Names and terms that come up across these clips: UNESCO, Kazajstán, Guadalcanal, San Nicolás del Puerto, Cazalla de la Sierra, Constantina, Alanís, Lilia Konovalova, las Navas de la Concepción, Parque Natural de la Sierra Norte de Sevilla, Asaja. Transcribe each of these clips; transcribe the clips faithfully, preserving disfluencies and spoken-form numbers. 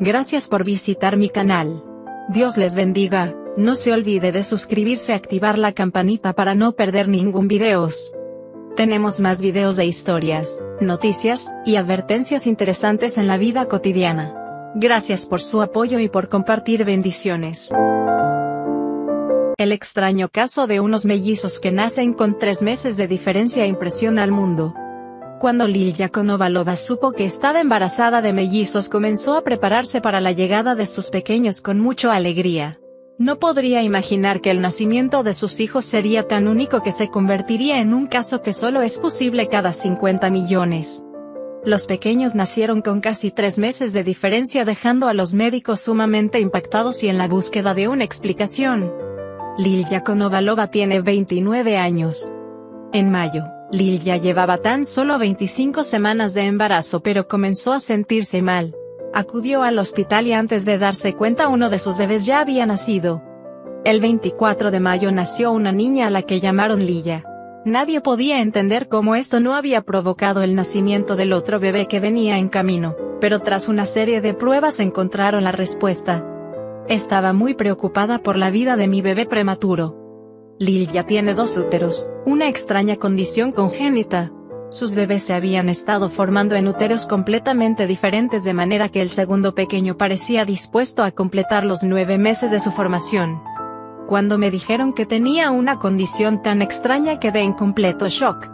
Gracias por visitar mi canal. Dios les bendiga, no se olvide de suscribirse y activar la campanita para no perder ningún video. Tenemos más videos de historias, noticias, y advertencias interesantes en la vida cotidiana. Gracias por su apoyo y por compartir. Bendiciones. El extraño caso de unos mellizos que nacen con tres meses de diferencia impresiona al mundo. Cuando Lilia Konovalova supo que estaba embarazada de mellizos, comenzó a prepararse para la llegada de sus pequeños con mucha alegría. No podría imaginar que el nacimiento de sus hijos sería tan único que se convertiría en un caso que solo es posible cada cincuenta millones. Los pequeños nacieron con casi tres meses de diferencia, dejando a los médicos sumamente impactados y en la búsqueda de una explicación. Lilia Konovalova tiene veintinueve años. En mayo, Lilia llevaba tan solo veinticinco semanas de embarazo, pero comenzó a sentirse mal. Acudió al hospital y antes de darse cuenta uno de sus bebés ya había nacido. El veinticuatro de mayo nació una niña a la que llamaron Lilia. Nadie podía entender cómo esto no había provocado el nacimiento del otro bebé que venía en camino, pero tras una serie de pruebas encontraron la respuesta. Estaba muy preocupada por la vida de mi bebé prematuro. Lilia tiene dos úteros, una extraña condición congénita. Sus bebés se habían estado formando en úteros completamente diferentes, de manera que el segundo pequeño parecía dispuesto a completar los nueve meses de su formación. Cuando me dijeron que tenía una condición tan extraña, quedé en completo shock.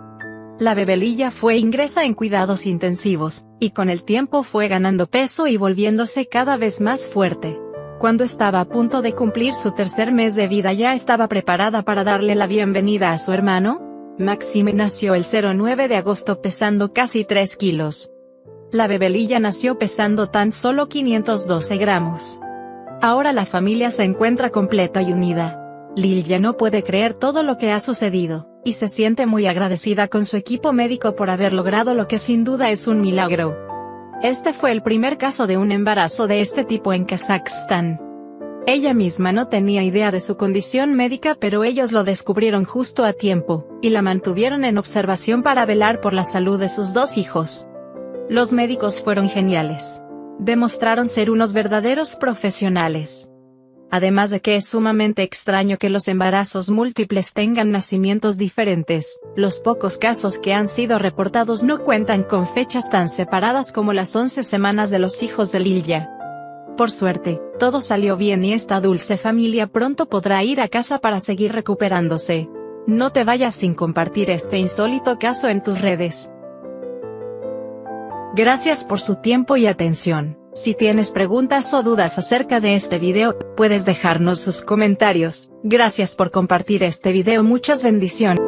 La bebé Lilia fue ingresa en cuidados intensivos, y con el tiempo fue ganando peso y volviéndose cada vez más fuerte. Cuando estaba a punto de cumplir su tercer mes de vida, ya estaba preparada para darle la bienvenida a su hermano. Maxime nació el nueve de agosto pesando casi tres kilos. La bebé Lilia nació pesando tan solo quinientos doce gramos. Ahora la familia se encuentra completa y unida. Lilia no puede creer todo lo que ha sucedido, y se siente muy agradecida con su equipo médico por haber logrado lo que sin duda es un milagro. Este fue el primer caso de un embarazo de este tipo en Kazajstán. Ella misma no tenía idea de su condición médica, pero ellos lo descubrieron justo a tiempo, y la mantuvieron en observación para velar por la salud de sus dos hijos. Los médicos fueron geniales. Demostraron ser unos verdaderos profesionales. Además de que es sumamente extraño que los embarazos múltiples tengan nacimientos diferentes, los pocos casos que han sido reportados no cuentan con fechas tan separadas como las once semanas de los hijos de Lilia. Por suerte, todo salió bien y esta dulce familia pronto podrá ir a casa para seguir recuperándose. No te vayas sin compartir este insólito caso en tus redes. Gracias por su tiempo y atención. Si tienes preguntas o dudas acerca de este video, puedes dejarnos sus comentarios. Gracias por compartir este video. Muchas bendiciones.